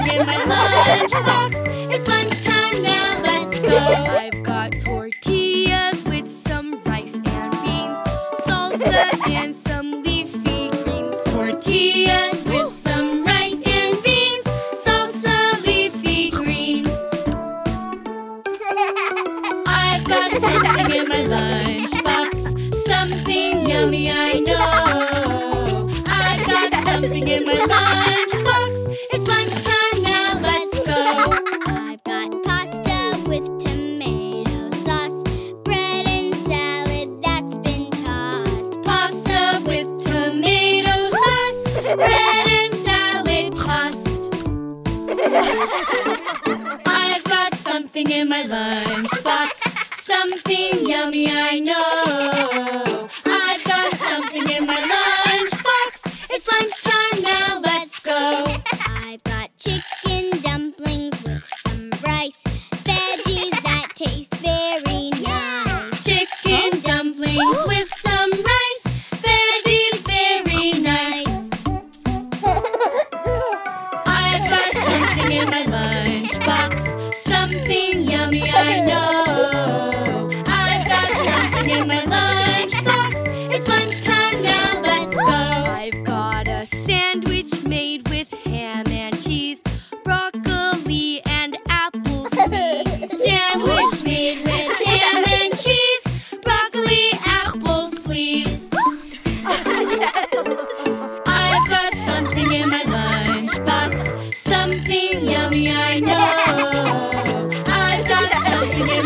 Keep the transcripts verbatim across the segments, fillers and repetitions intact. nothing in my lunchbox. It's lunchtime now, let's go. I've got tortillas with some rice and beans, salsa and some leafy greens. Tortillas with some rice and beans, salsa, leafy greens. I've got something in my lunchbox, something yummy I know. I've got something in my lunchbox. In my lunchbox, something yummy I know. I've got something in my lunchbox. It's lunchtime now, let's go. I've got chicken dumplings with some rice, veggies that taste very nice. Chicken dumplings with some rice, veggies very nice. I've got something in my lunchbox, something I know. I've got something in my lunchbox. It's lunchtime now, let's go. I've got a sandwich made with ham and cheese, broccoli and apples, please. Sandwich made with ham and cheese, broccoli, apples, please. I've got something in my lunchbox, something yummy I know. Give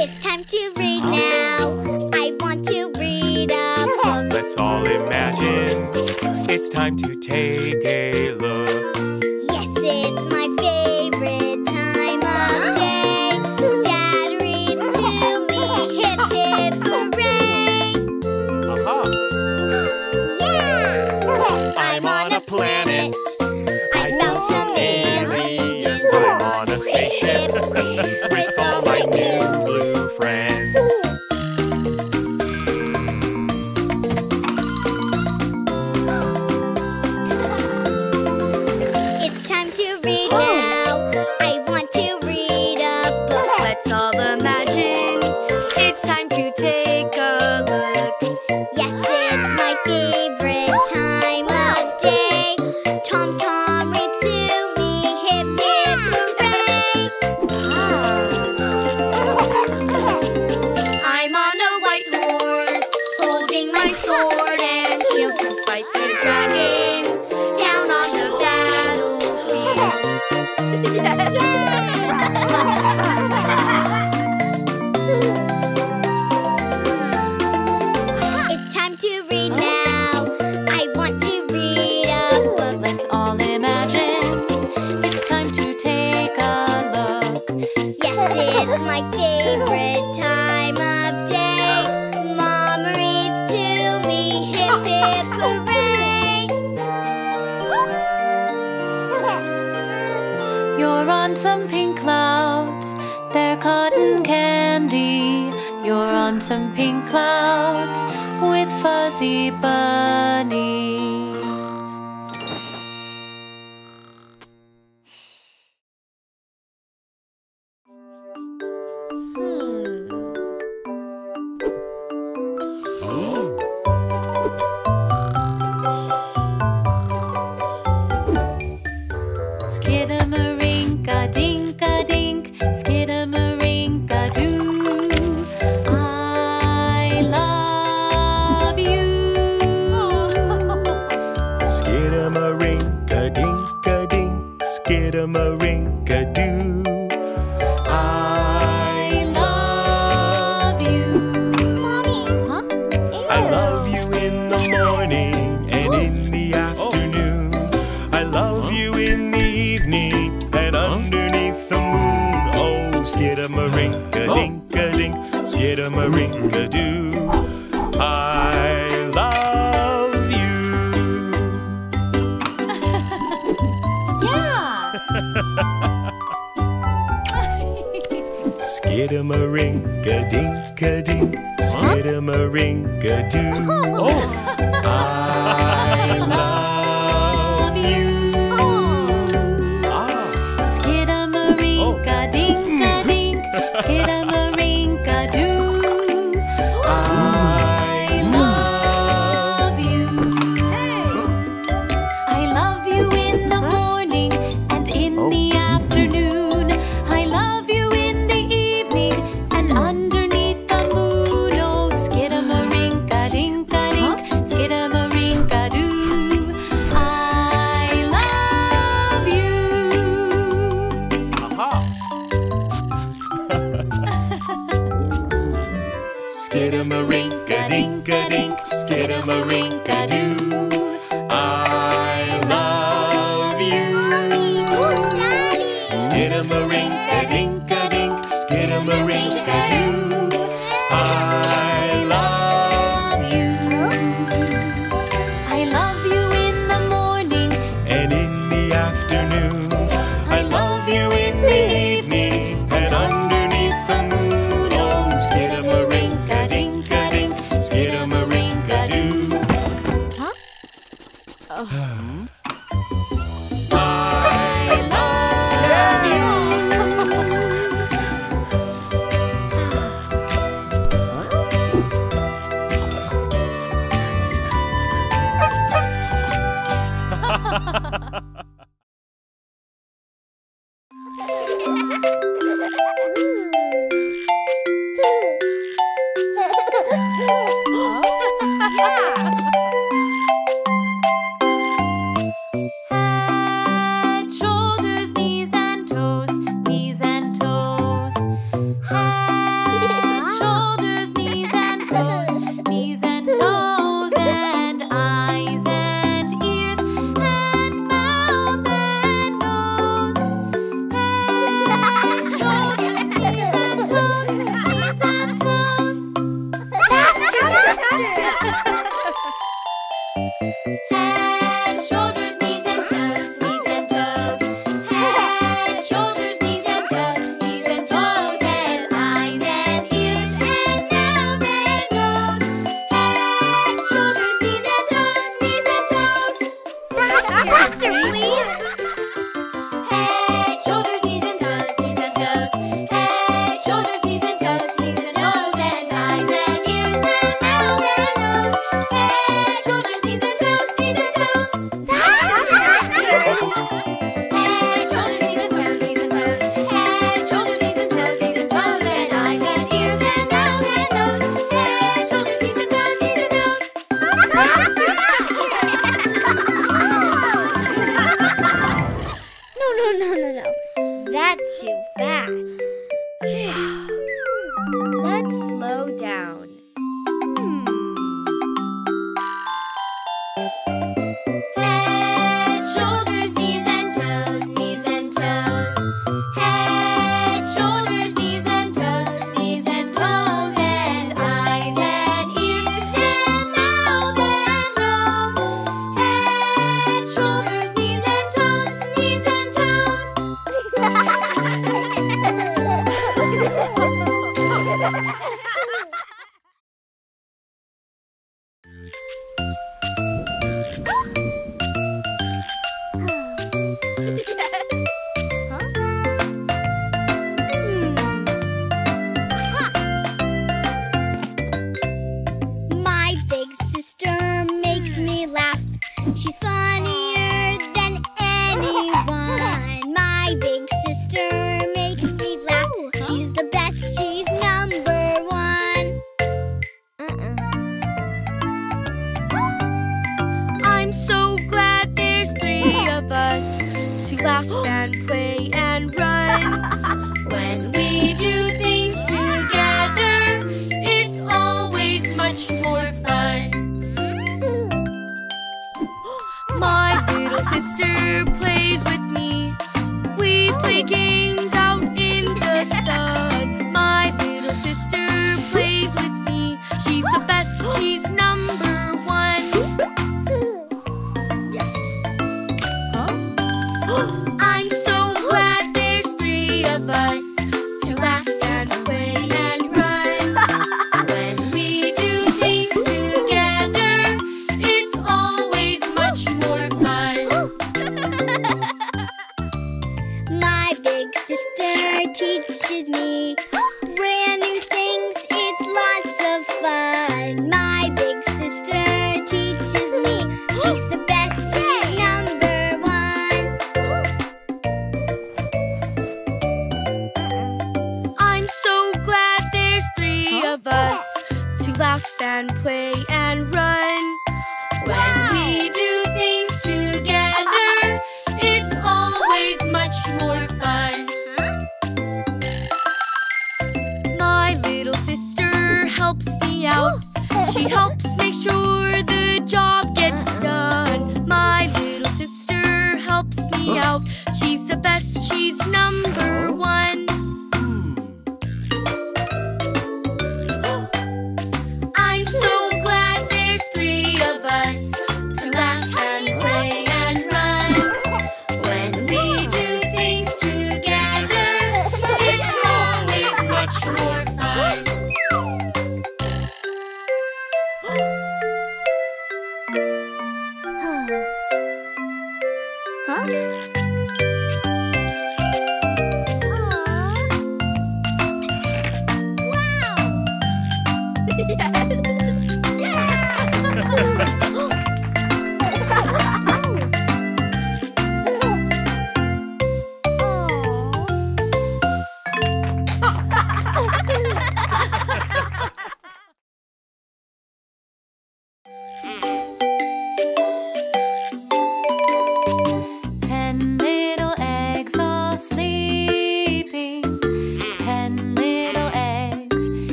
It's time to read now. I want to read a book. Let's all imagine. It's time to take a look. Yes, it's my favorite time of day. Dad reads to me. Hip, hip, hooray. Aha. Uh-huh. Yeah. I'm on a planet. I found some aliens. I'm on a spaceship. With all my new blue friends. It's time to read now. I want to read a book. Let's all imagine. It's time to take a look. Yes, it's my favorite time of day. Tom Tom reads to sword and shield to fight the dragon down on the battlefield. It's time to read now. I want to read a book. Let's all imagine. It's time to take a look. Yes, it's my favorite time of day. You're on some pink clouds, they're cotton candy. You're on some pink clouds with fuzzy bunnies. In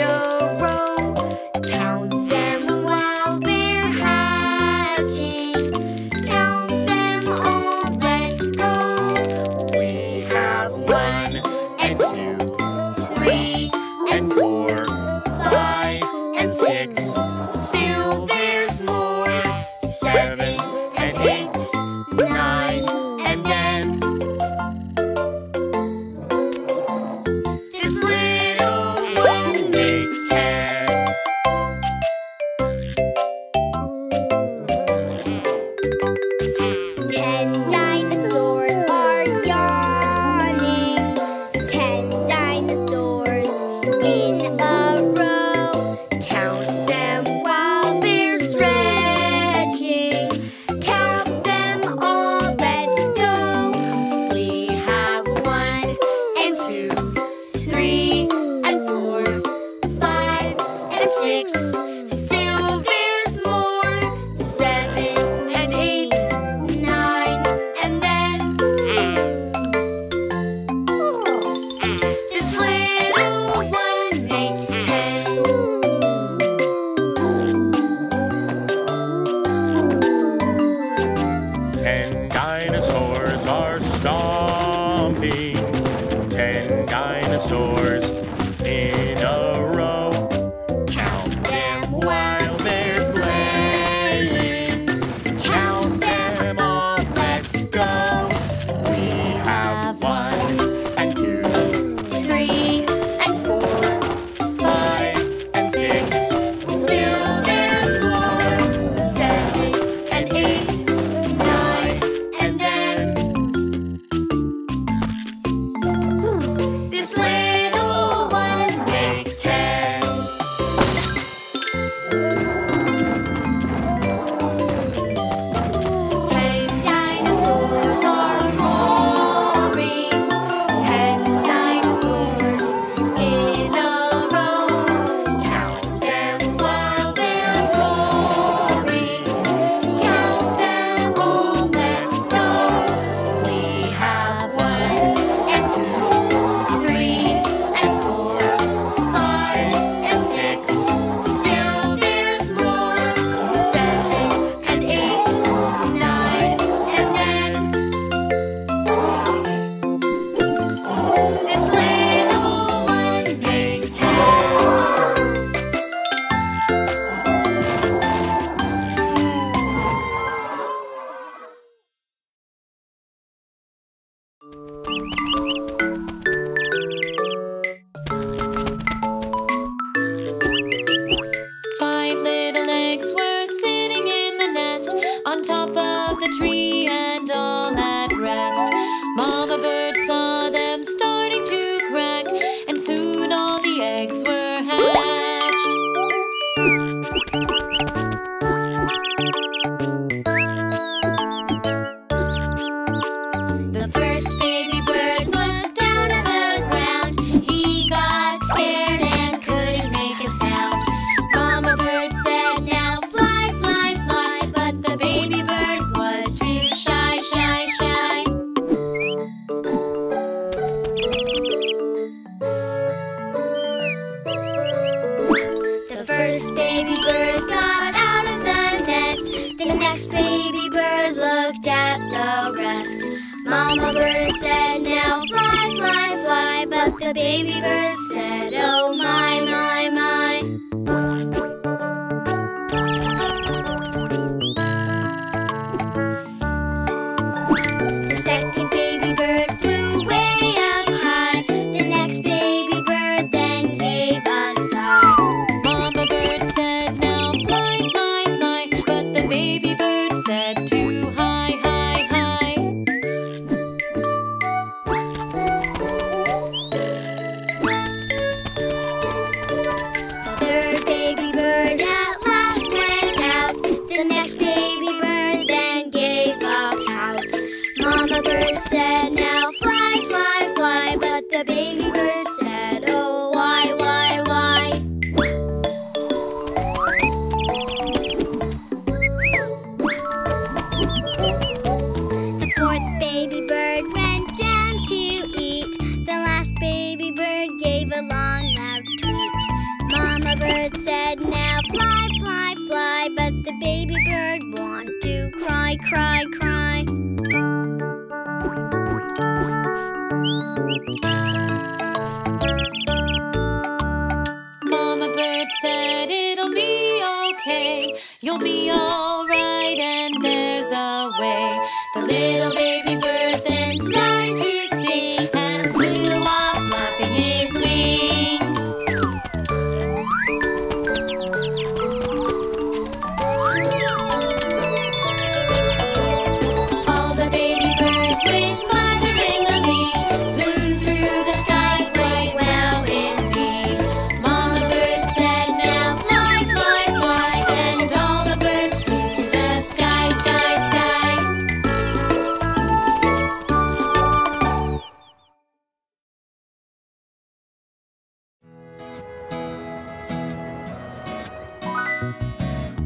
a row, count them Dinosaurs in a row. Count them while they're playing. Count them all, let's go. We have one and two, three and four, five and six. Still there's more. Seven and eight, nine and then. This land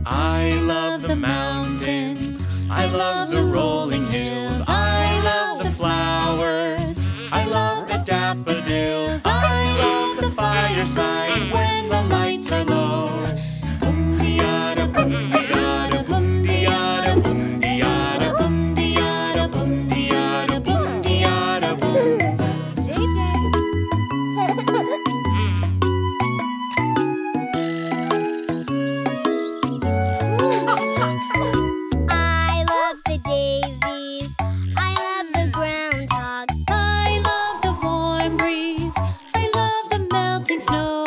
I love the mountains, I love the rolling hills, I love the flowers, I love the daffodils, I love the fireside when the lights are low. Boom-de-yada, boom-de-yada, boom-de-yada, boom-de-yada, boom-de-yada, boom-de-yada, boom-de-yada, boom. J J. Snow.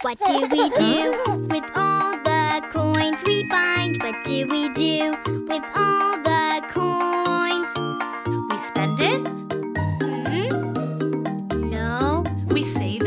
What do we do with all the coins we find? What do we do with all the coins? We spend it? Mm-hmm. No. We save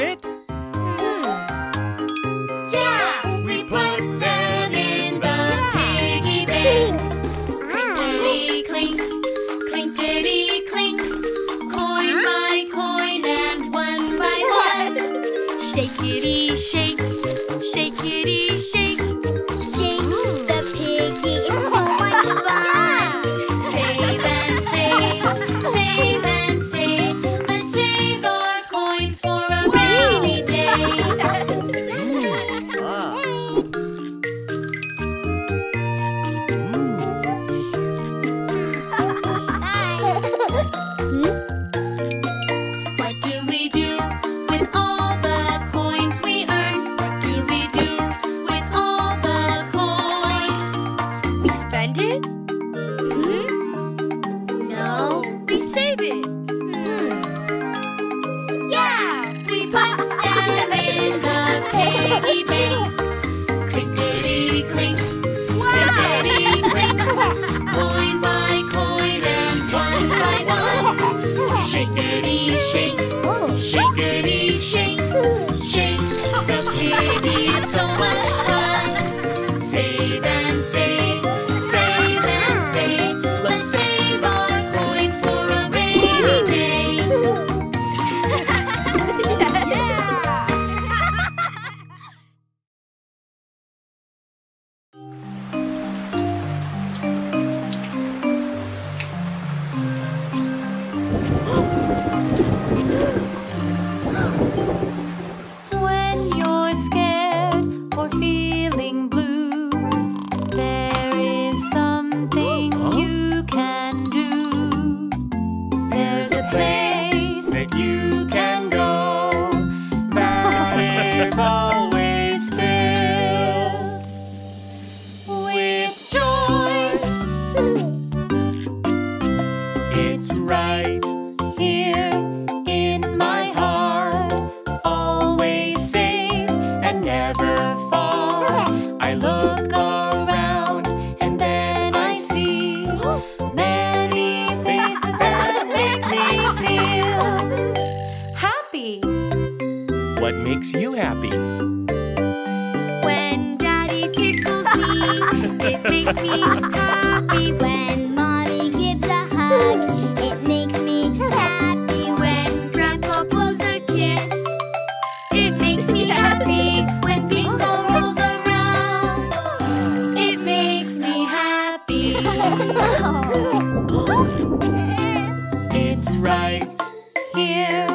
it? Mm. Yeah! We put them in the piggy bank. Clinkety-clink, clinkety-clink, coin by coin and one by one. Shake-a-dee-shake. Save, oh, save and save. Let's save our coins for a rainy day. Wow! Yes! What do we do with all the coins we get? What do we do with all the coins? We spend it? We save it? Mm. Yeah! We put them in the piggy bank. Clinkety-clink, clinkety-clink, coin by coin and one by one. Shake-itty-shake, shake-itty-shake, shake the piggy, it's so much fun. Save and save, save and save. Let's save our coins for it's right here.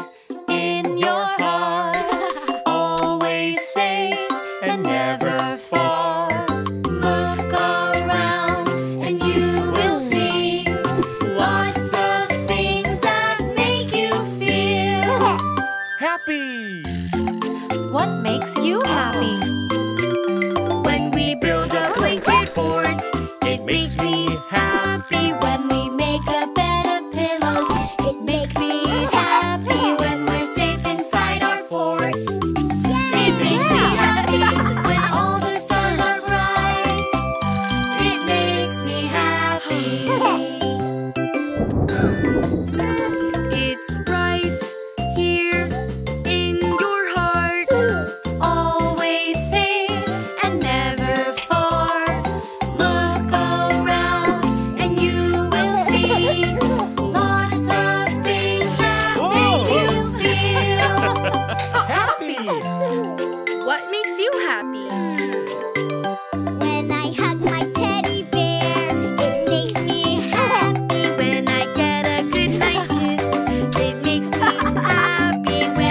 Great! Almost!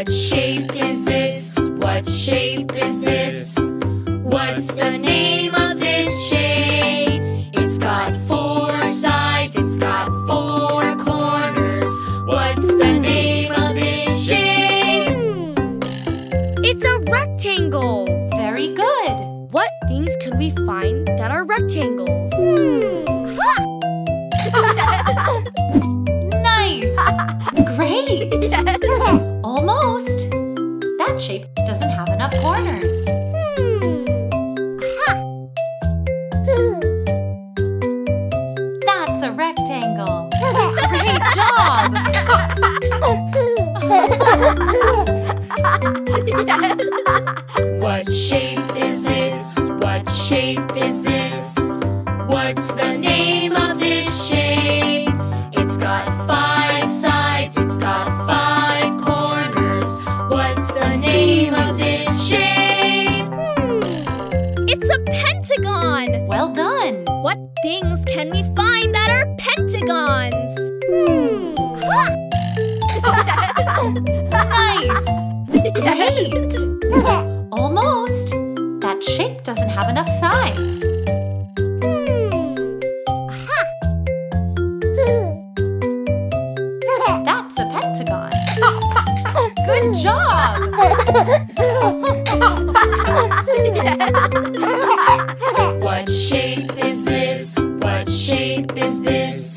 What shape is this? What shape is this? What's the name of this shape? It's got four sides, it's got four corners. What's the name of this shape? It's a rectangle. Very good. What things can we find that are rectangles? Hmm. Nice. Great. Almost. That shape doesn't have enough corners. That's a rectangle. Great job. What shape is this? What shape is this? What's the name of this shape? It's got five sides, it's got five corners. What's the name of this shape? Hmm. It's a pentagon! Well done! What things can we find that are pentagons? Hmm. Nice! Great! Almost! That shape doesn't have enough sides. That's a pentagon. Good job! What shape is this? What shape is this?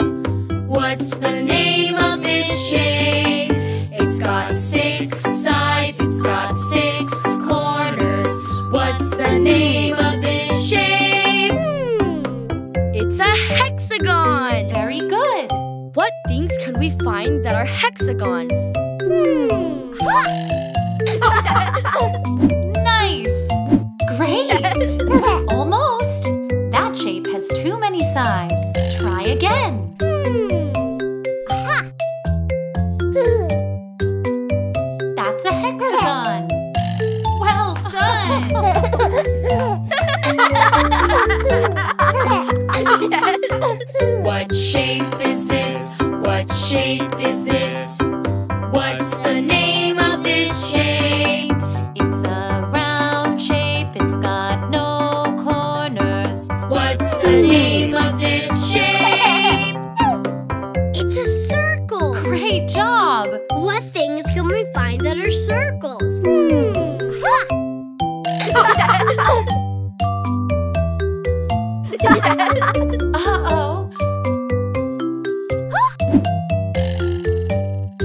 What's the name of this shape? It's got six sides, it's got six corners. What's the name of this shape? It's a hexagon! Very good! What things can we find that are hexagons? Hmm. Nice! Great! Almost! That shape has too many sides. Try again. That's a hexagon. Well done! What shape is this? What shape is this? What's the name of this shape? It's a round shape, it's got no corners. What's the name of this shape? It's a circle! Great job! What things can we find that are circles? Hmm. Uh-oh.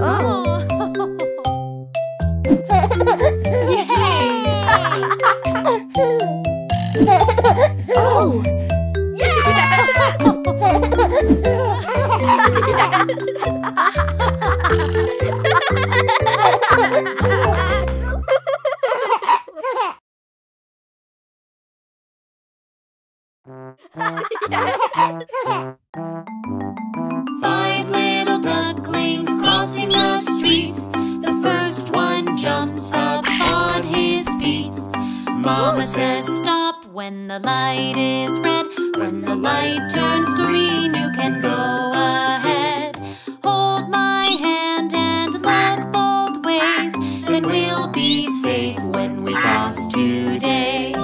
Oh! Yeah! Five little ducklings crossing the street. The first one jumps up on his feet. Mama says stop when the light is red. When the light turns green, you can go ahead. Hold my hand and look both ways, then we'll be safe when we cross today.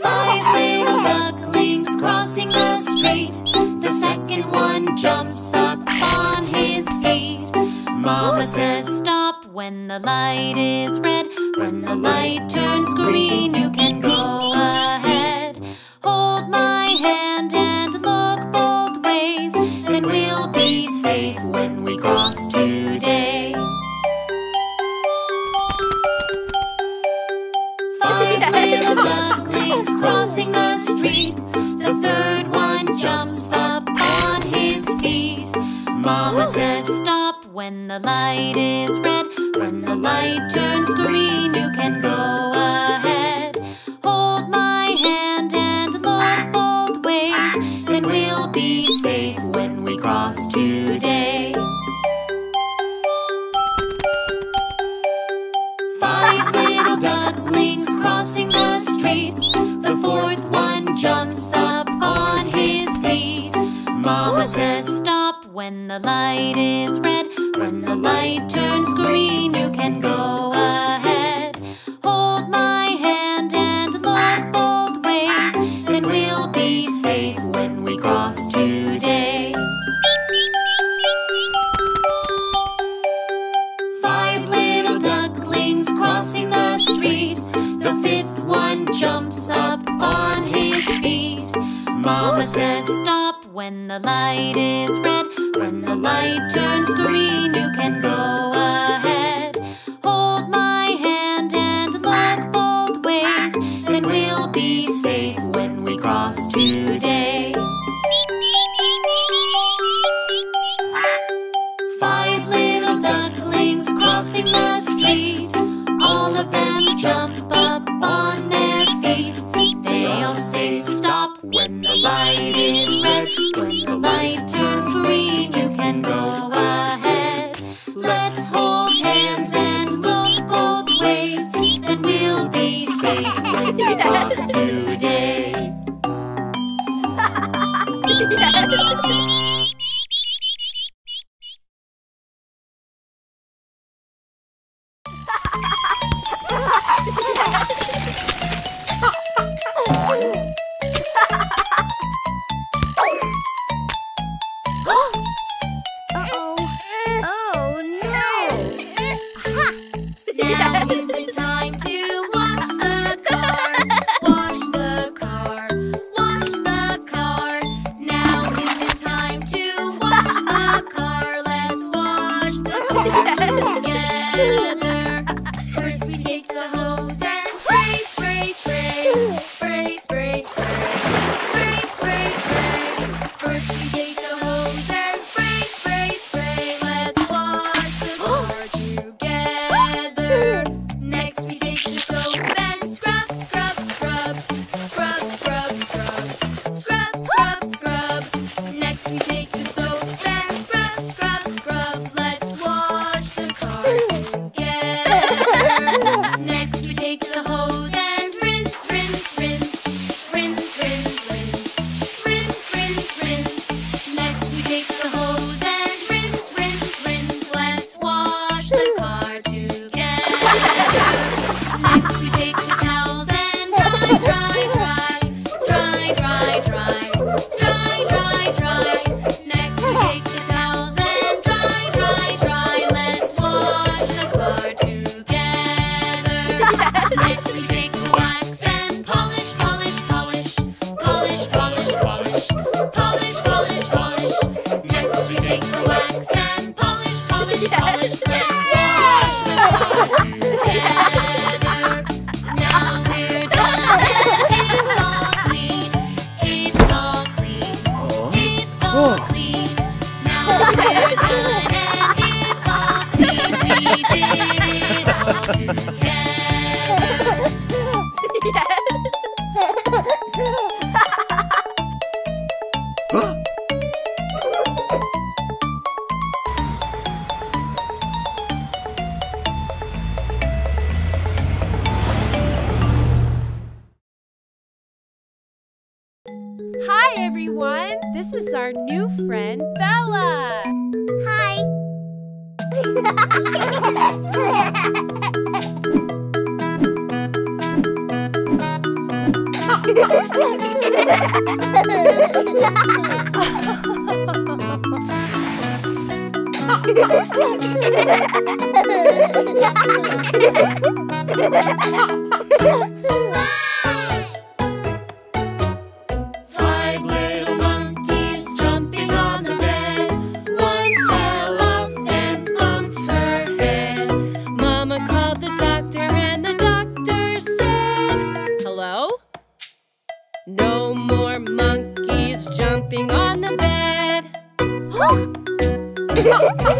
Five little ducklings crossing the street. The second one jumps up on his feet. Mama says stop when the light is red. When the light turns green, you can go ahead. Hold my hand and look both ways, then we'll be safe when we cross today. Five little ducklings crossing the street. The third one jumps up on his feet. Mama says stop when the light is red. When the light turns green, you can go ahead. Hold my hand and look both ways, then we'll be safe when we cross today. Five little ducklings crossing the street. The fourth one jumps up on his feet. Mama says stop When the light is red, when the light turns green, you can go ahead. Hold my hand and look both ways, then we'll be safe when we cross today. Five little ducklings crossing the street. The fifth one jumps up on his feet. Mama says stop when the light is red. When the light turns green, you can go ahead. Hold my hand and look both ways, then we'll be safe when we cross today. Five little ducklings crossing the street. All of them jump up on their feet. They all say stop when the light is red. When the light turns green, you can go ahead. Let's hold hands and look both ways, then we'll be safe when we cross today. Three.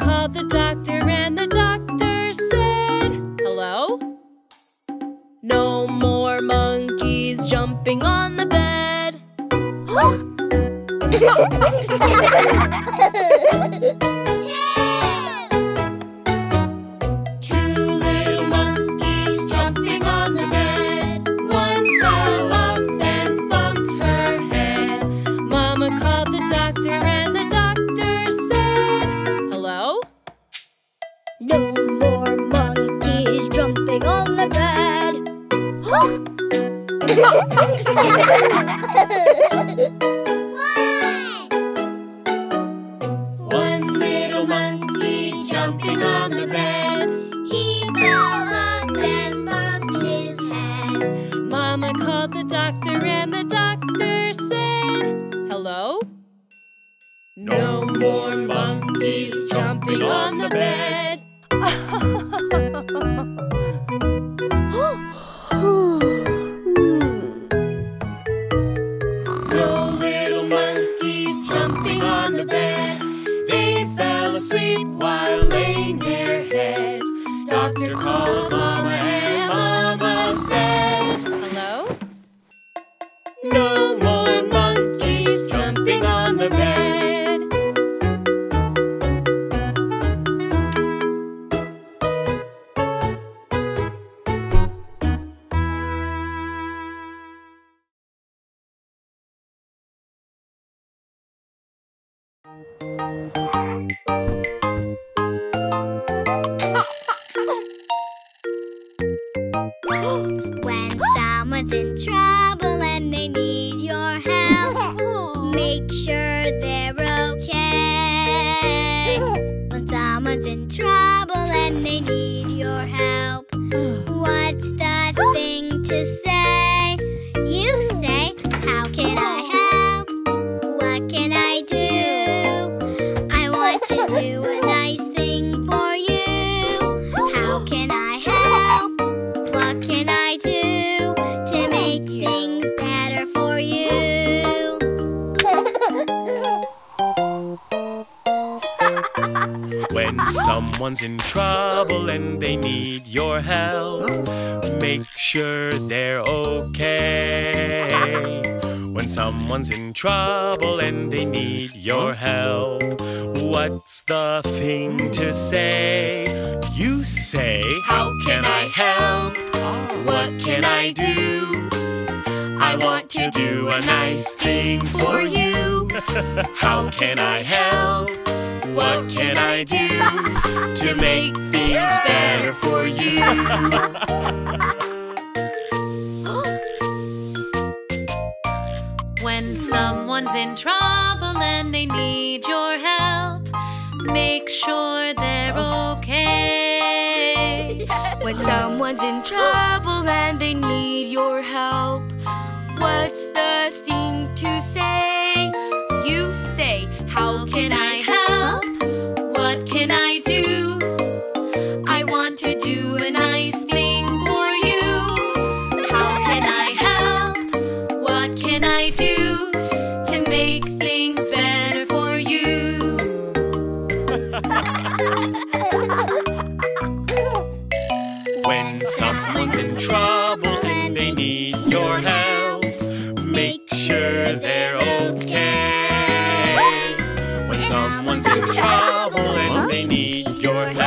called the doctor and the doctor said, hello? No more monkeys jumping on the bed. No more monkeys jumping on the bed. One. One little monkey jumping on the bed. He fell off and bumped his head. Mama called the doctor and the doctor said, hello? No more monkeys jumping on the bed. No little monkeys jumping on the bed. They fell asleep while laying their heads. Doctor called Mama and Mama said, hello? No more monkeys jumping on the bed. When someone's in trouble and they need your help, make sure they're okay. When someone's in trouble and they need your help, what's the thing to say? You say, how can I help? Do a nice thing for you. How can I help? What can I do to make things better for you? When someone's in trouble and they need your help, make sure they're okay. When someone's in trouble and they need your help, what's the thing to say? You say, how can I help? What can I do? I want to do a nice thing for you. How can I help? What can I do to make things better for you? When someone's in trouble and they need your help, make sure they're okay. When someone's in trouble and they need your help,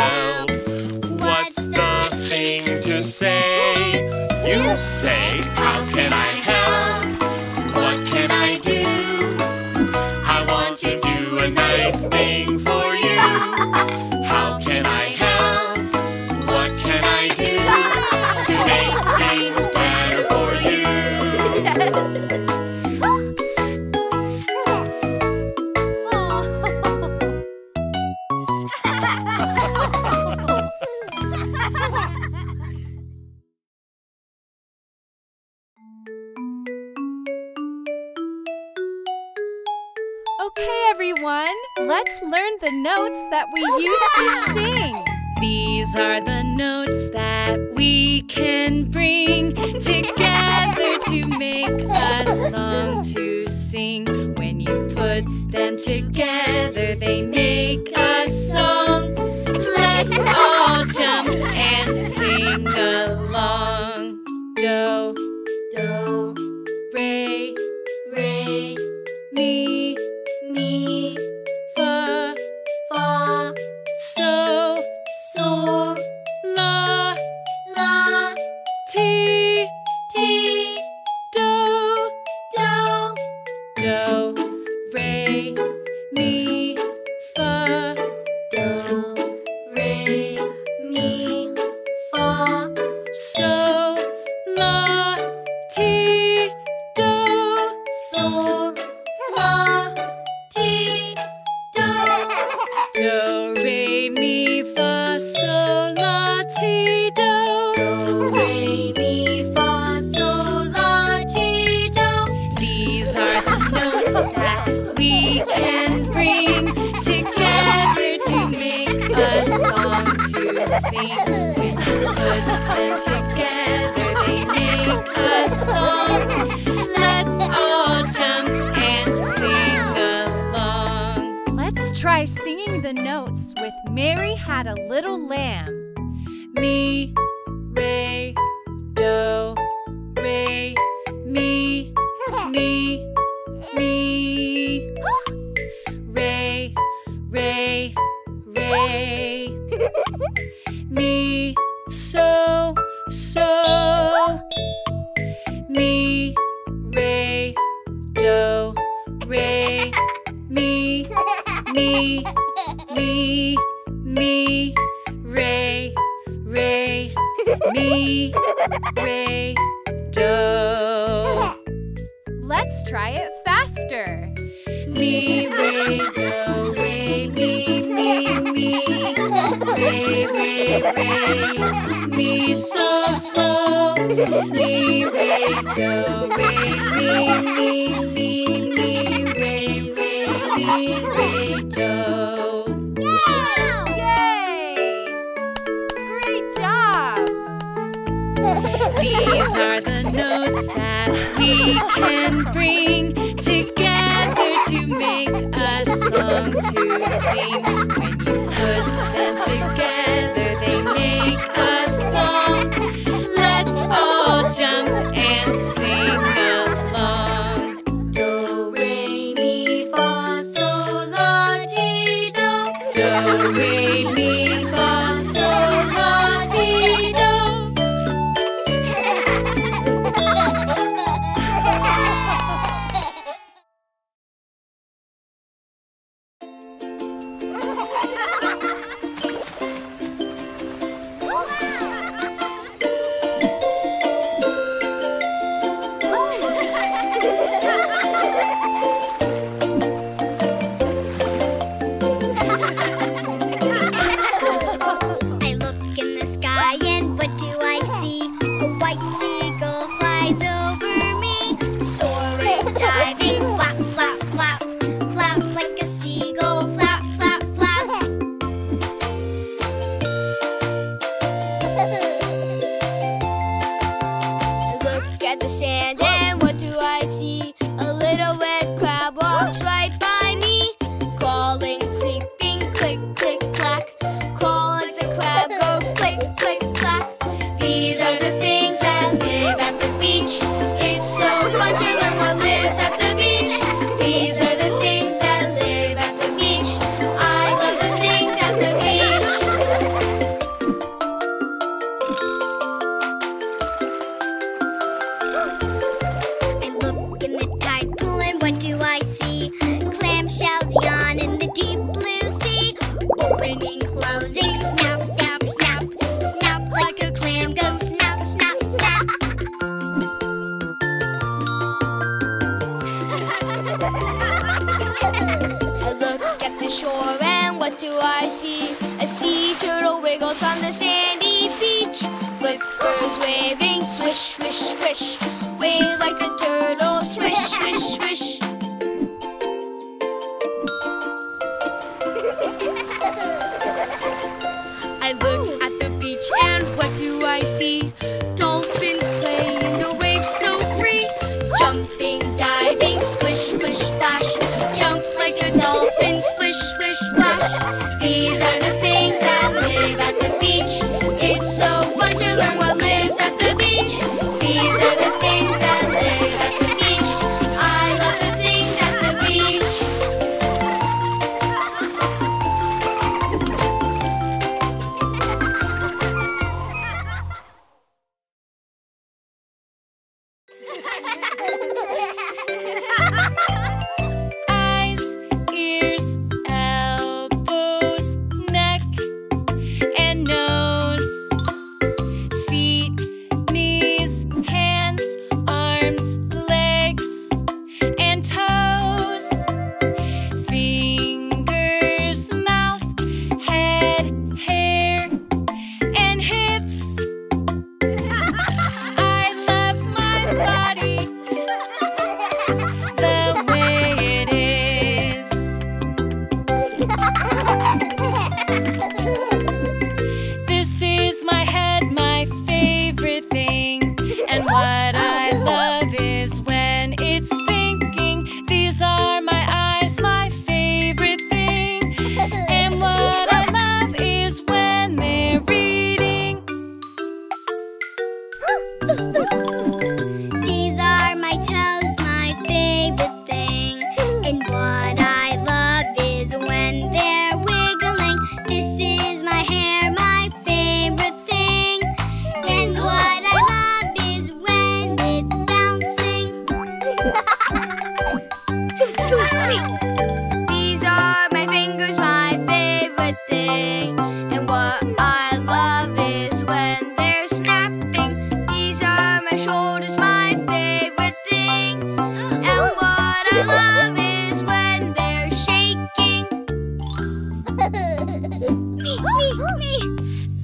what's the thing to say? You say, how can I help? What can I do? I want to do a nice thing for you. How can I help? What can I do? When someone's in trouble and they need your help, make sure they're okay. When someone's in trouble and they need your help, what's the thing to say? You say, how can I help? What can I do? I want to do a nice thing for you. How can I help? What can I do to make things better for you? Okay, everyone. Let's learn the notes that we used to sing. These are the notes that we can bring together to make a song to sing. When you put them together, they make a song. sing with the wood, and together they make a song. Let's all jump and sing along. Let's try singing the notes with Mary Had a Little Lamb. Mi, re, do, re, mi, mi, mi. Re, re, re. Mi, so, so. Mi, re, do, re, mi, mi, mi, mi, re, re, mi, re, do. Let's try it faster. Mi, re, do, re, mi, mi, mi. Re, re, re. Mi, so, so. Mi, re, do, re, mi, mi, mi, mi. Re, re, mi, re, do. Yeah! Yay! Great job! These are the notes that we can bring together to make a song to sing. When you put them together, they make a song. Let's all jump and sing along. Do, re, mi, fa, sol, la, ti, do. Do, re, mi, fa, sol, la, ti, do.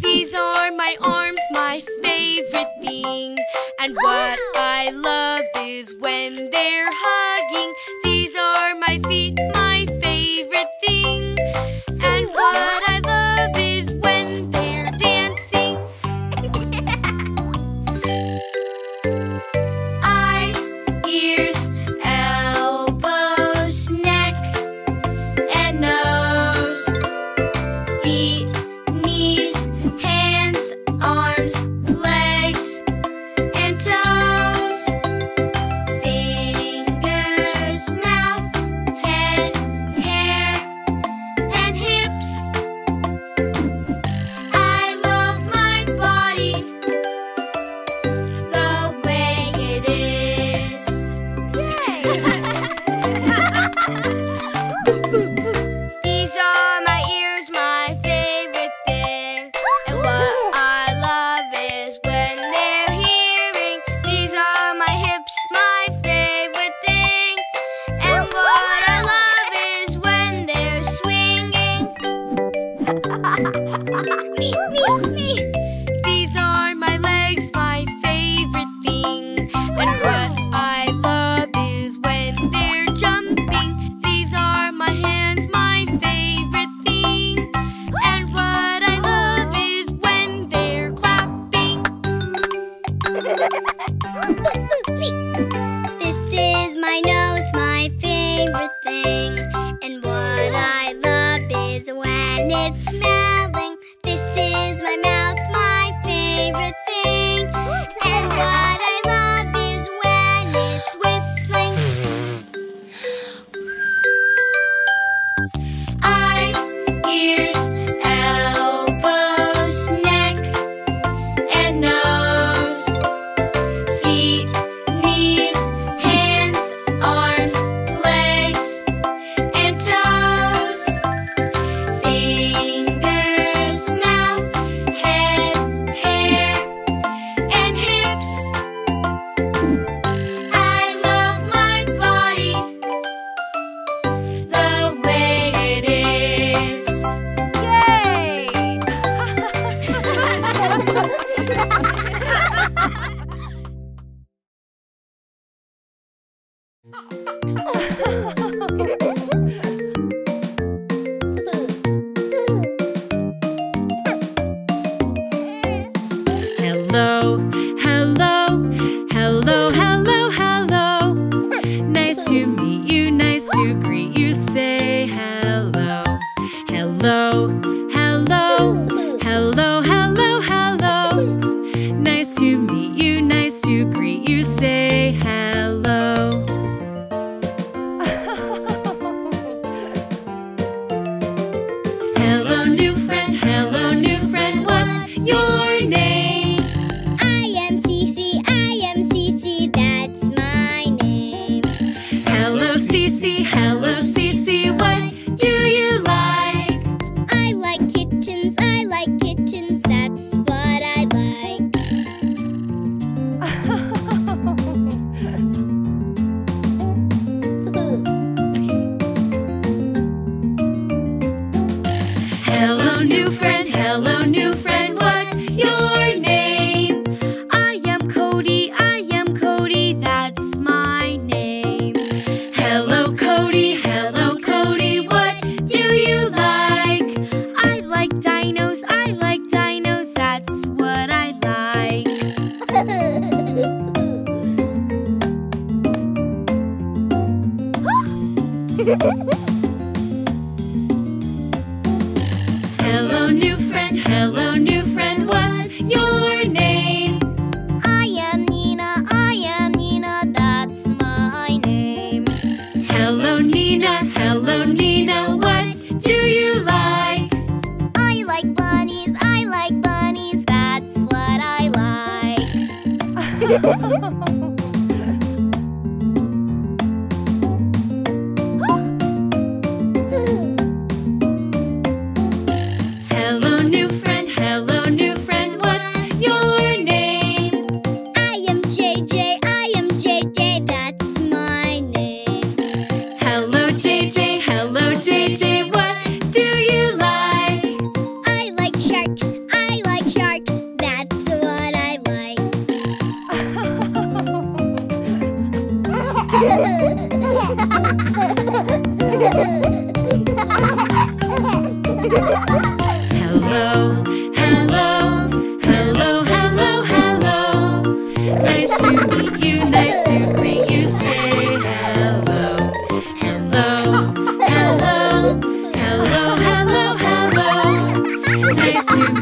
These are my arms, my favorite thing. And what I love is when they're hugging. These are my feet, my favorite thing. And what I love is when they're dancing. Eyes, ears, elbows, neck, and nose. Feet, knees, hands, arms, legs, and toes. Fingers, mouth, head, hair, and hips. I love my body the way it is. These are my ears, my favorite thing. And what I love is when they're hearing. These are my hips, my favorite thing. And what I love is when they're swinging. These are my legs, my favorite thing. And what I love is when they're jumping. These are my hands, my favorite thing. And what I love is when they're clapping. This is my nose, my favorite thing. And what I love is when it's smelling. This is my mouth, my favorite thing. And what I love is when it's whistling. Eyes, ears, elbows, neck, and nose. Feet, knees, hands, arms, legs, and toes. Fingers, mouth, head, hair, and hips. I love my body the way it is. Hello, hello, hello, hello, hello. Nice to meet you, nice to greet you, say hello. Hello, hello, hello, hello, hello. Nice to meet you, nice to greet you, say hello. Hello, new friend, hello, new friend, what's your name? I am Cece, I am Cece, that's my name. Hello Cece, hello Cece, what do you like? I like kittens, I like kittens, that's what I like. Hello new friend, hello new friend, what's your name? I am Cody, I am Cody, that's my name. Hello Cody, hello Cody, what do you like? I like dinos, I like dinos, that's what I like. Hello new friend, hello new friend, what's your name? I am Nina, I am Nina, that's my name. Hello Nina, hello Nina, what do you like? I like bunnies, I like bunnies, that's what I like. Hello new friend, hello new friend, what's your name? I am J J, I am J J, that's my name. Hello J J, hello J J, what do you like? I like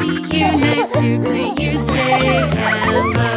You're nice to greet, you say hello.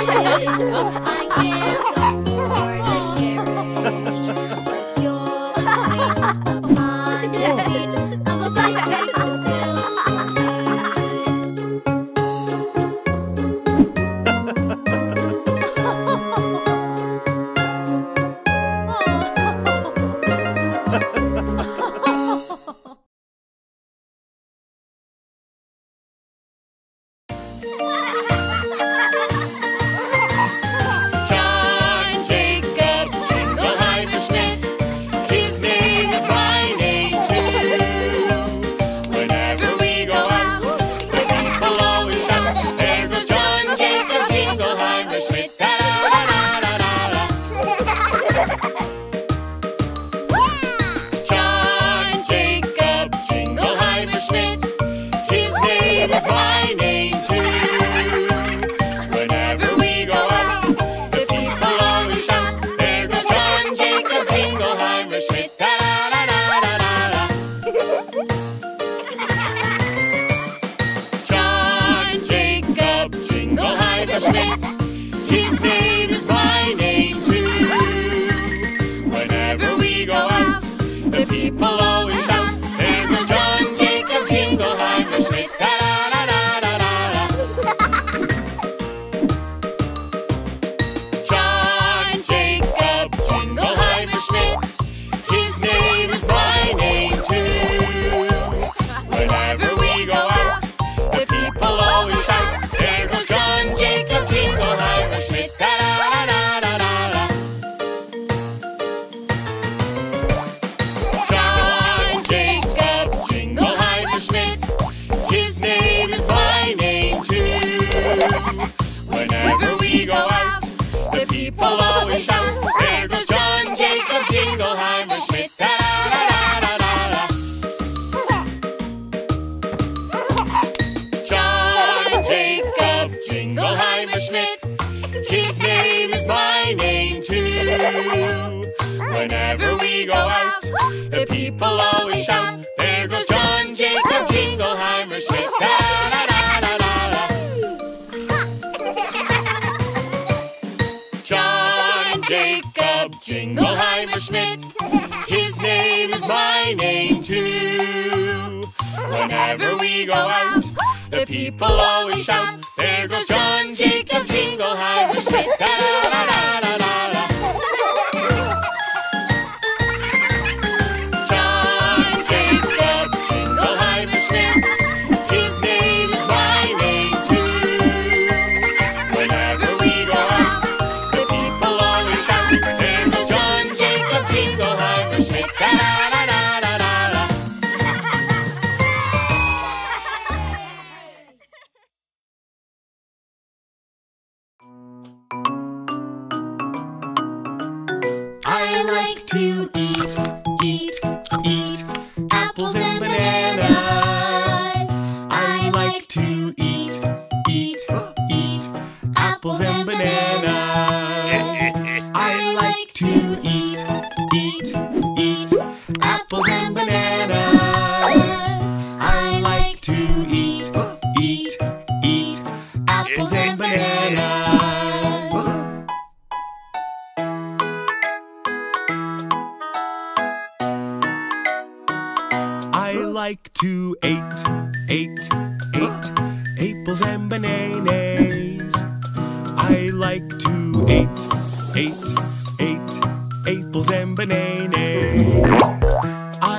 I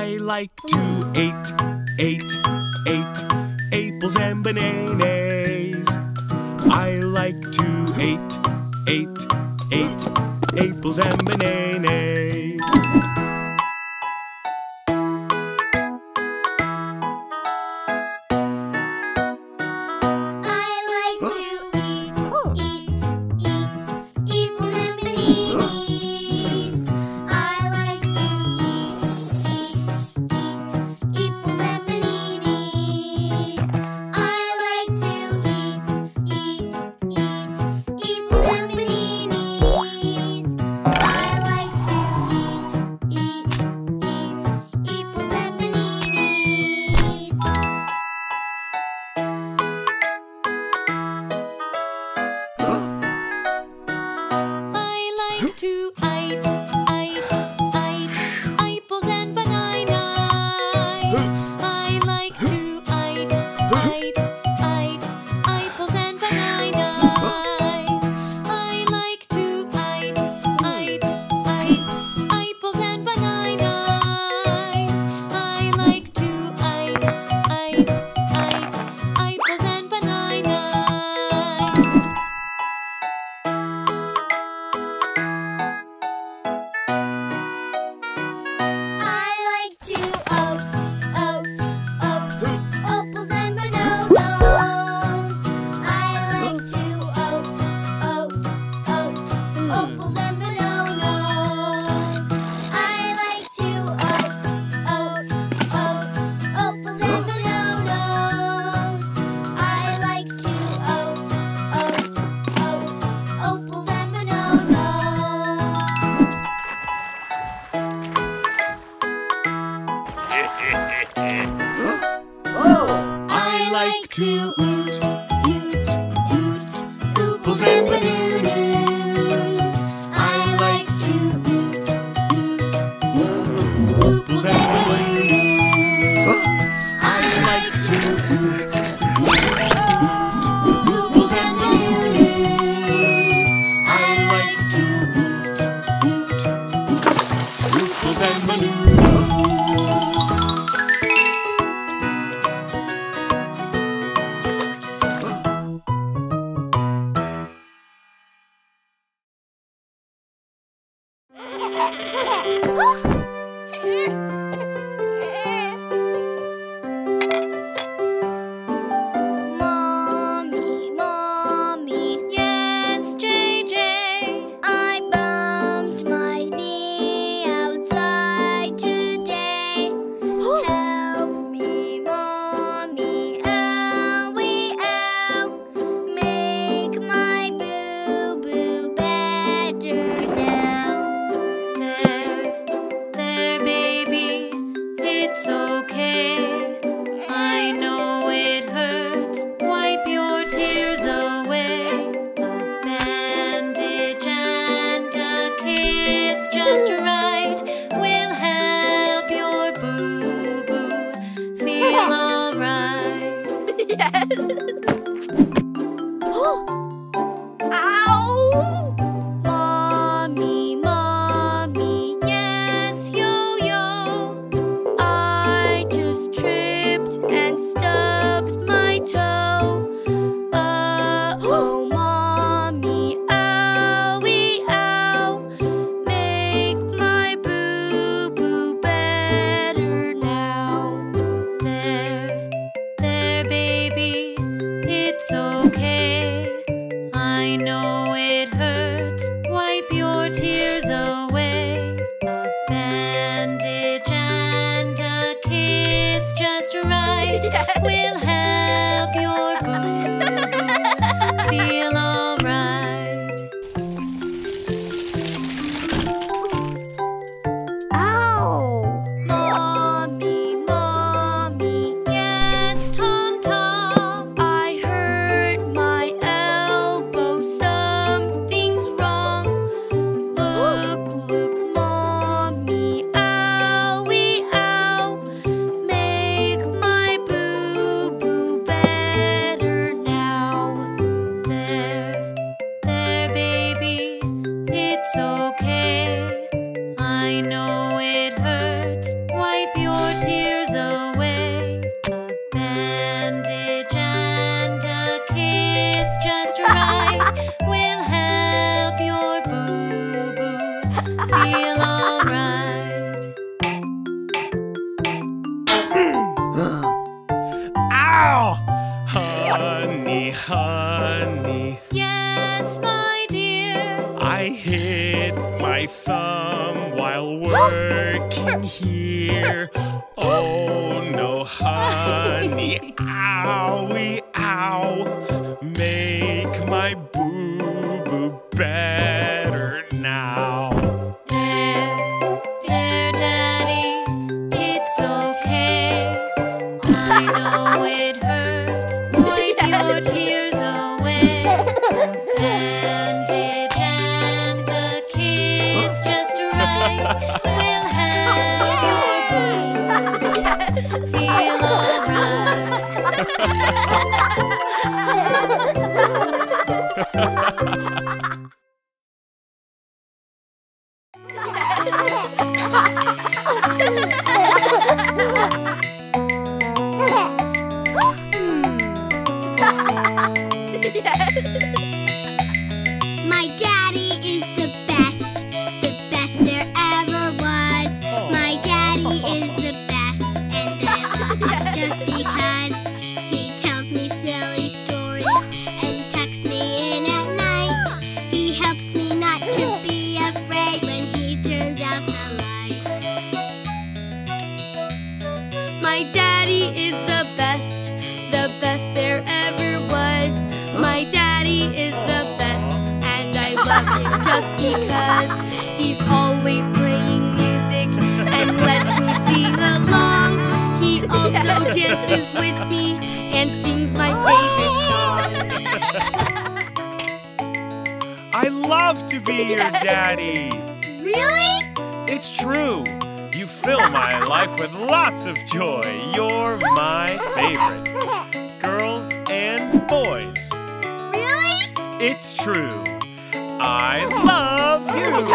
like to to eat, eat, eat apples and bananas. I like to eat, eat, eat apples and bananas. I like to eat, eat, eat apples and bananas. I like to eat, eat, eat apples and bananas. To oot, oot, oot, ooples and bananas. I like to oot, oot, oot, ooples and bananas. I like to oot, oot, oot, ooples and bananas. I like to oot, oot, oot, ooples and bananas. Mommy, Mommy, yes, J J, I bumped my knee outside today. Help me, Mommy, owie, ow, make my boo-boo better now. There, there, baby, it's okay. We'll help your boo-boo feel all right. Ow! Mommy, Mommy, yes, Tom-Tom, I hurt my elbow, something's wrong. Look, look, Mommy, owie, ow, make my honey, honey, yes, my dear, I hit my thumb while working here. Oh no, honey, owie, ow, make my boo-boo better now. There, there, Daddy, it's okay. I know it hurts. Tears away, a bandage and a kiss. loves him just because he's always playing music and lets me sing along. He also dances with me and sings my favorite songs. I love to be your daddy. Really? It's true. You fill my life with lots of joy. You're my favorite. Girls and boys. Really? It's true. I love you.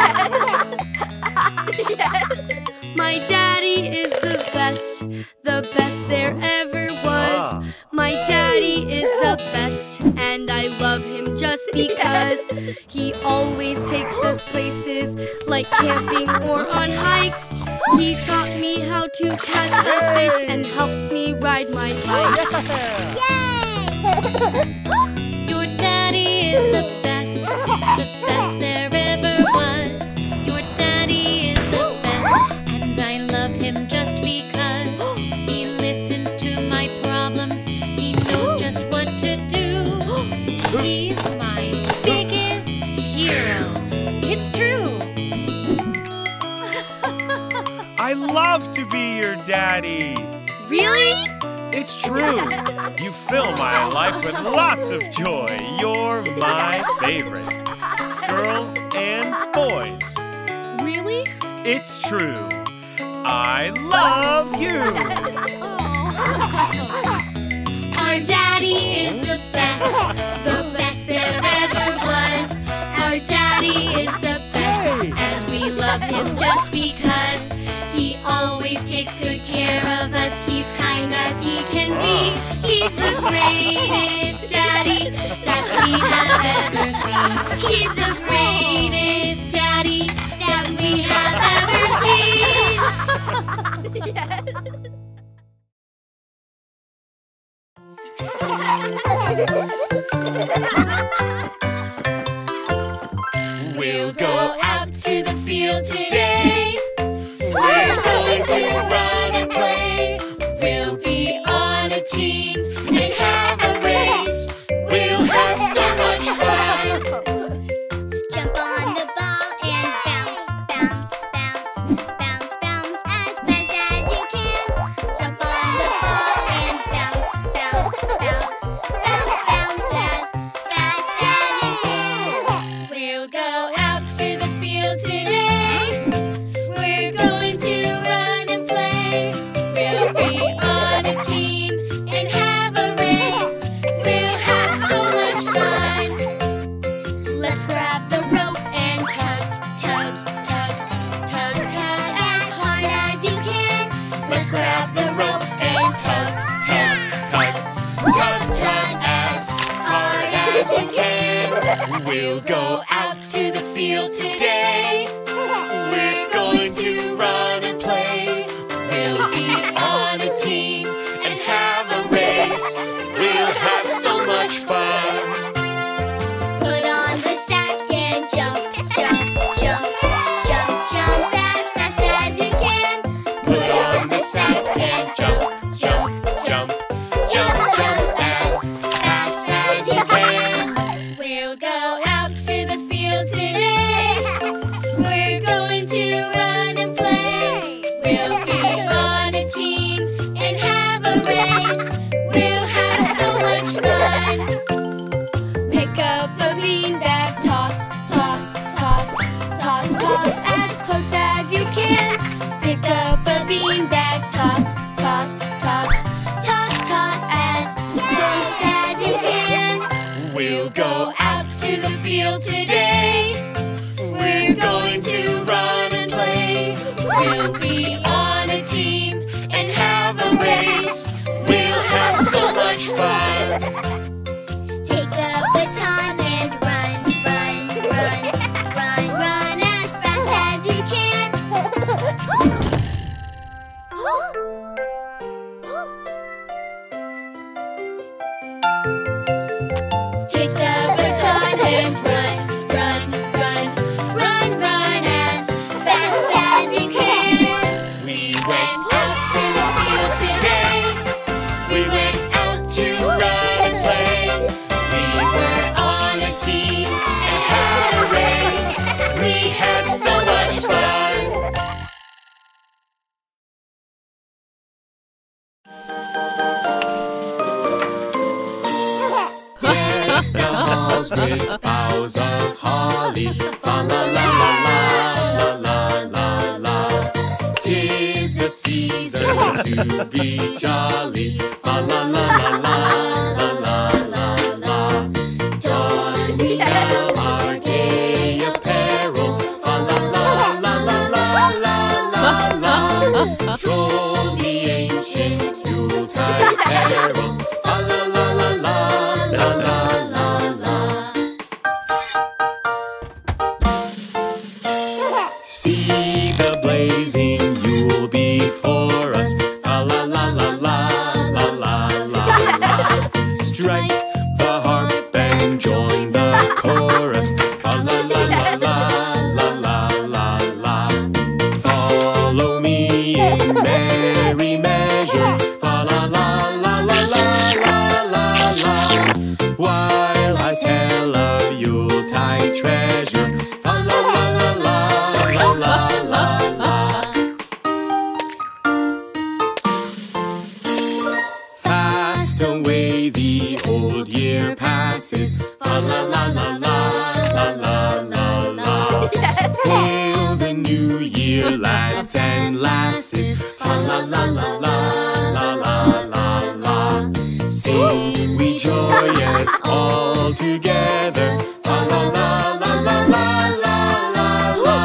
My daddy is the best, the best there ever was. My daddy is the best, and I love him just because. He always takes us places like camping or on hikes. He taught me how to catch a fish and helped me ride my bike. Yay! Your daddy is the best, the best there ever was. Your daddy is the best, and I love him just because. He listens to my problems, he knows just what to do. He's my biggest hero. It's true. I love to be your daddy. Really? It's true. You fill my life with lots of joy. You're my favorite. Girls and boys. Really? It's true. I love you. Our daddy is the best, the best there ever was. Our daddy is the best, and we love him just because. He always takes good care of us. He's kind as he can be. He's the greatest daddy that we have ever seen. He's the greatest daddy that we have ever seen. We'll go out to the field today. We're going to run and play. We'll be on a team and have a race. We'll have so much fun. Jump on the ball and bounce, bounce, bounce, bounce, bounce as fast as you can. Jump on the ball and bounce, bounce, bounce, bounce, bounce as fast as you can. We'll go out to the field today. We'll go out to the field today. We're going to run and play. We'll be on a team and have a race. We'll have so much fun. Take the baton and run, run, We had so much fun! Dead dolls with boughs of holly, fa la la la la la la la. 'Tis the season to be jolly, fa la la la la la la la la. Don we now our gay apparel, fa la la la la la la la la. Troll the ancient Yuletide carol, fa la la la la la la la la. See the blazing Yule before us, fa la la la la la la la la. Strike the harp and join the chorus, fa la la la la la la la la. Follow me in merry measure, fa la la la la la la la la. While I tell of Yuletide treasure, fa la la la la la la la la. Fast away the old year passes, fa la la la la la la la la. Hail the new year, lads and lasses, fa la la la la la la la la. Sing we joyous all together, fa la la la la la la la la.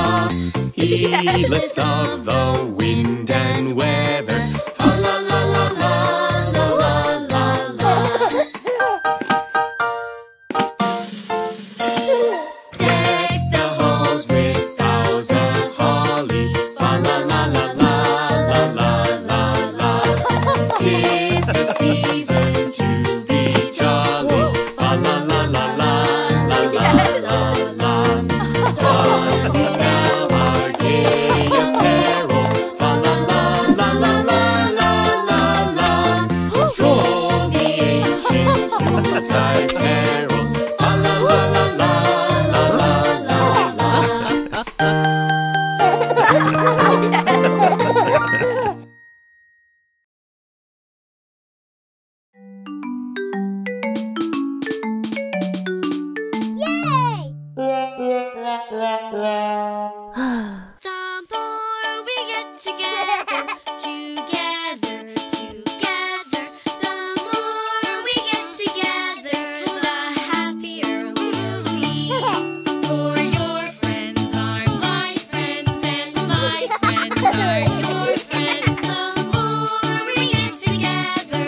Heedless of the wind and weather, fa la la la la la la la la. Deck the halls with boughs of holly, fa la la la la la la la la. 'Tis the season to be jolly, fa la la la la la la la la. Don we now our gay apparel, fa la la la la la la la la. Troll the ancient Yuletide carol, fa la la la la la la la la. The more we get together, together, together, the more we get together, the happier we'll be. For your friends are my friends, and my friends are your friends. The more we get together,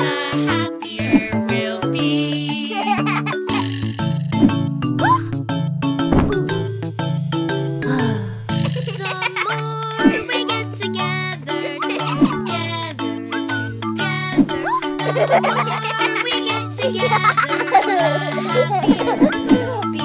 the happier we'll be. Together, together, the more we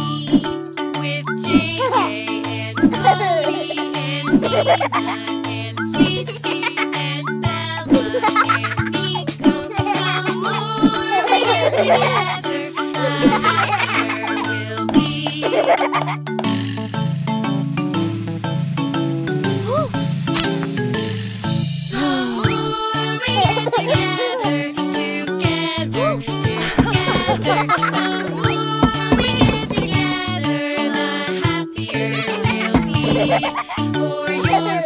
I want to know.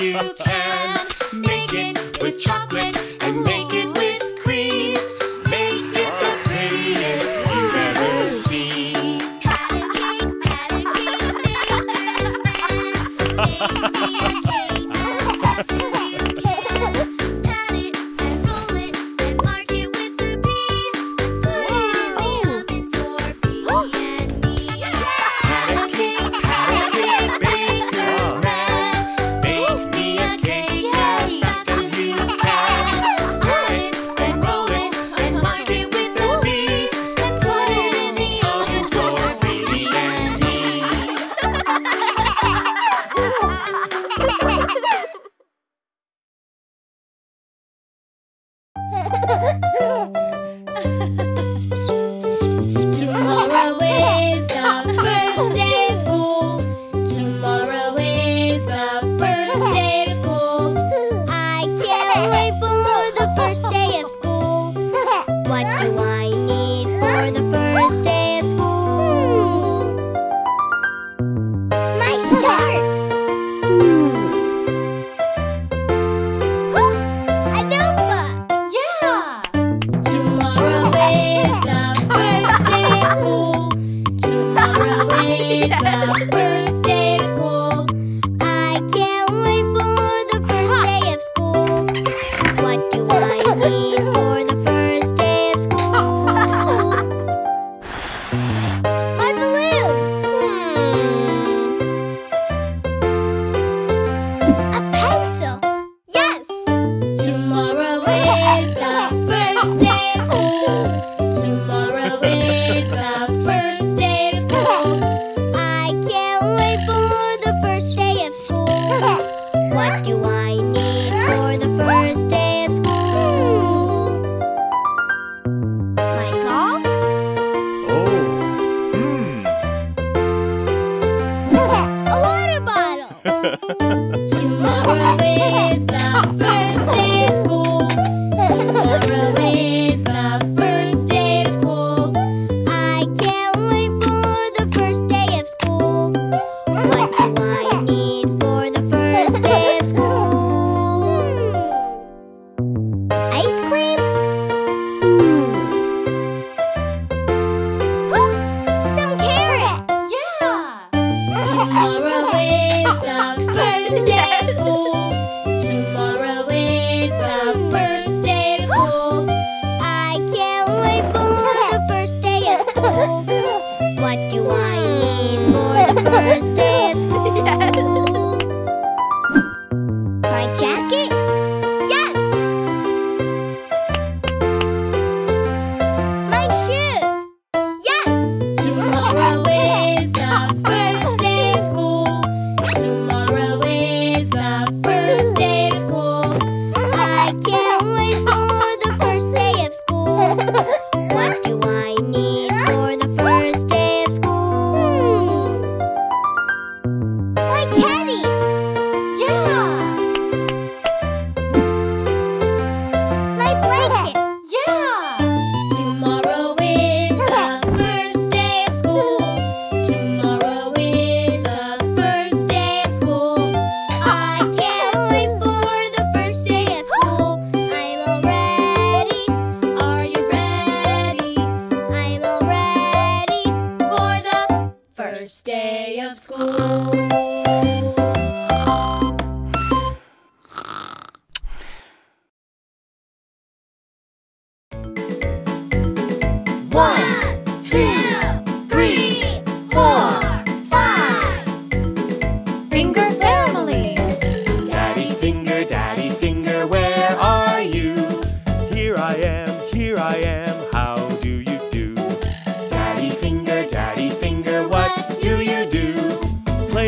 You can make it with chocolate and make it with cream. Make it the prettiest you've ever seen. Patty cake, patty cake, make it spread. Make it a cake, a sausage.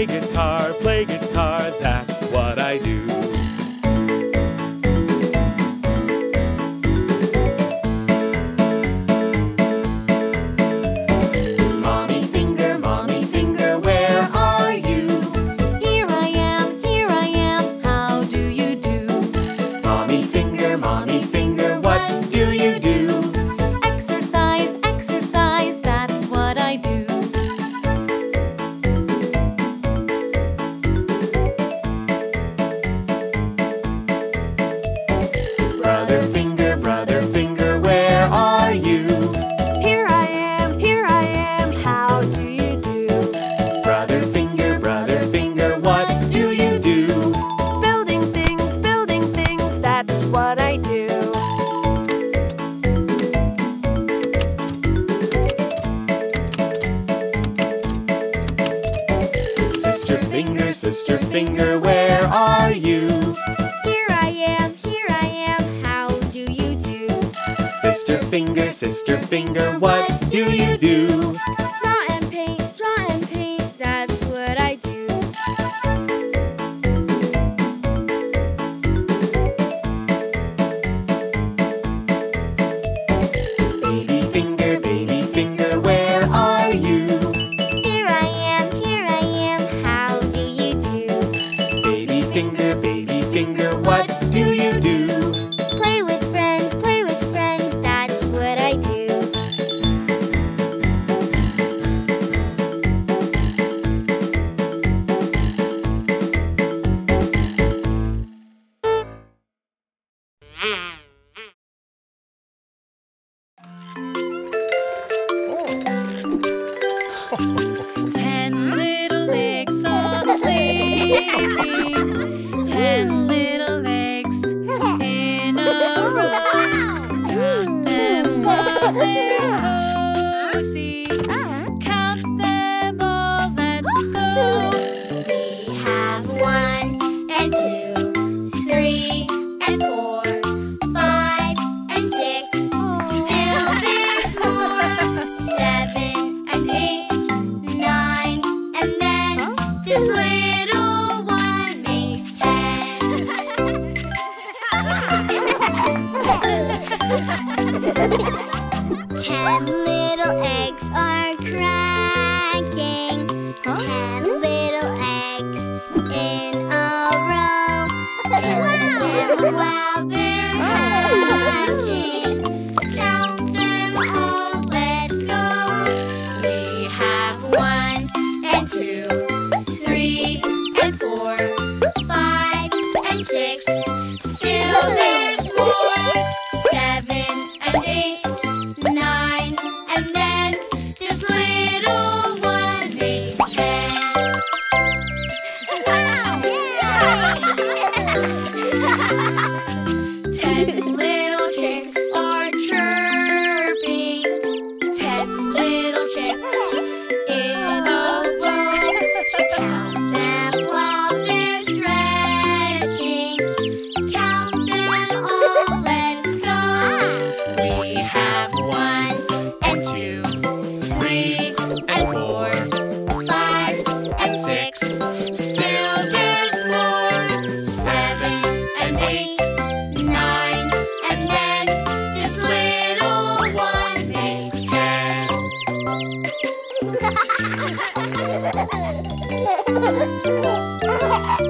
Guitar. sister finger, where are you? Here I am, here I am, how do you do? Sister finger, sister finger, what do you do? Draw and paint, draw and paint, that's what I do. Baby finger, baby finger, where are you? Here I am, here I am, how do you do? Baby finger, baby finger, what do you do? Play with friends, play with friends, that's what I do. Ten little legs all sleeping. Ten little legs in a row. Count them all, they're cozy. Count them all, let's go. We have one and two, three and four, five and six. Still there's more. Seven and eight. This little one makes ten. Ten little eggs are cracking. Ten little eggs in a row. Count them while they're hatching. Count them all, let's go. We have one and two, three and four, five and six. Still there's more. Seven and eight, nine, and then this little one makes ten. Ten little chicks are chirping. Ten little chicks in a row.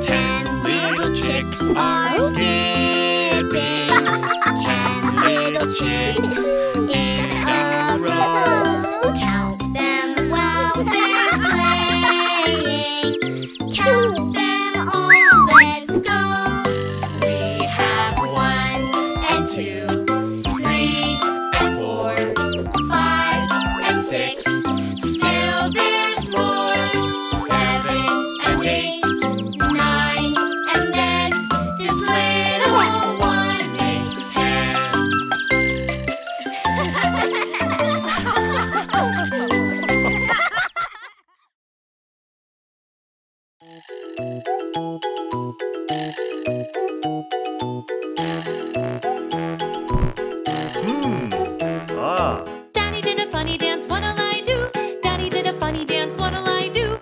Ten little chicks are skipping. Ten little chicks in a row. Count them while they're playing. Count them all, let's go. We have one and two, three and four, five and six. Still there's more. Seven and eight, nine, and then this little one makes ten. Hmm. Ah. Daddy did a funny dance, what'll I do? Daddy did a funny dance, what'll I do?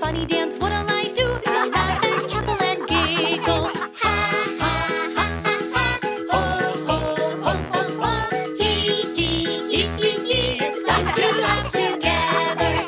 Funny dance, what'll I do? I laugh and chuckle and giggle. Ha, ha, ha, ha, ha. Oh, oh, oh, oh, oh. He, he, he, he, he. It's fun to laugh together.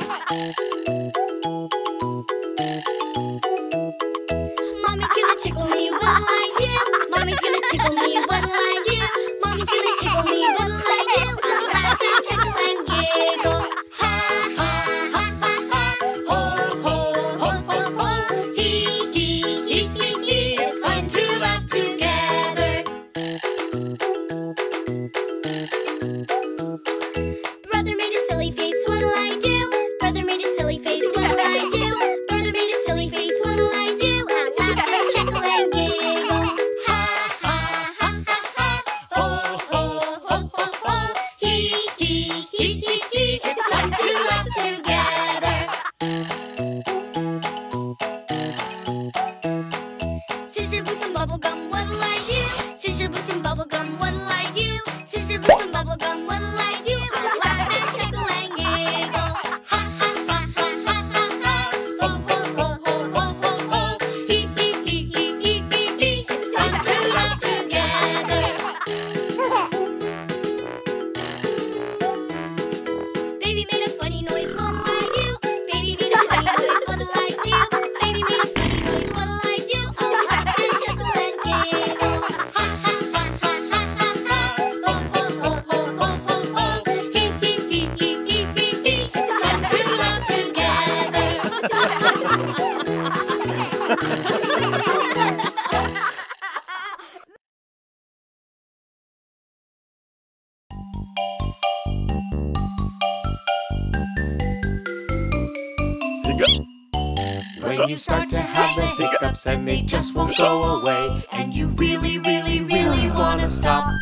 when you start to have the hiccups and they just won't go away, and you really, really, really want to stop,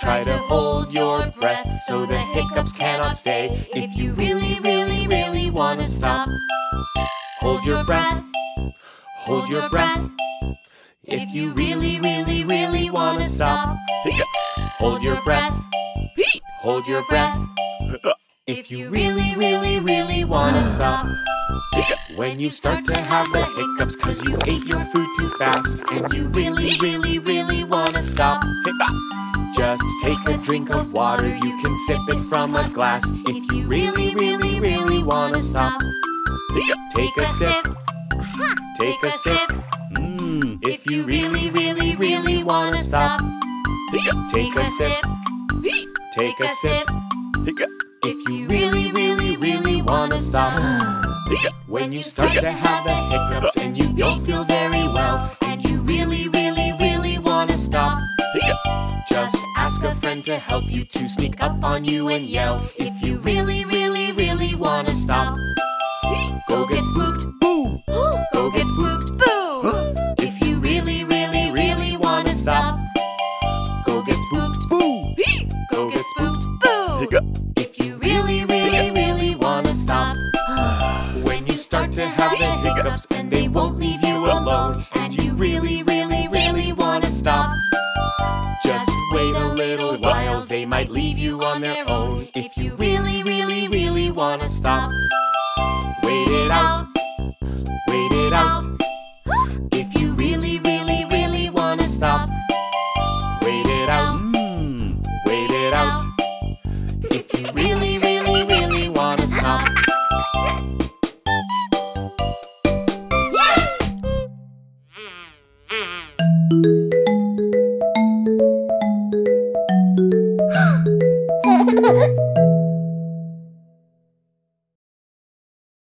try to hold your breath so the hiccups cannot stay. If you really, really, really want to stop, hold your breath, hold your breath. If you really, really, really want to stop, hold your breath, hold your breath. If you really, really, really want to stop, when you start to have the hiccups cause you ate your food too fast, and you really, really, really want to stop, just take a drink of water, you can sip it from a glass. If you really, really, really want to stop, take a sip, take a sip. Mm. If you really, really, really want to stop, take a sip, take a sip. If you really, really, really want to stop, when you start to have the hiccups and you don't feel very well, and you really, really, really want to stop, just ask a friend to help you, to sneak up on you and yell. If you really, really, really want to stop, go get spooked, boo! Go get spooked, boo! If you really, really, really want to stop, go get spooked, boo! Go get spooked, boo! If you really, really, really want to stop, when you start to have the hiccups and they won't leave you alone, and you really, really, really want to stop, just wait a little while, they might leave you on their own. If you really, really, really want to stop, wait it out, wait it out. If you really, really, really want to stop, wait it out.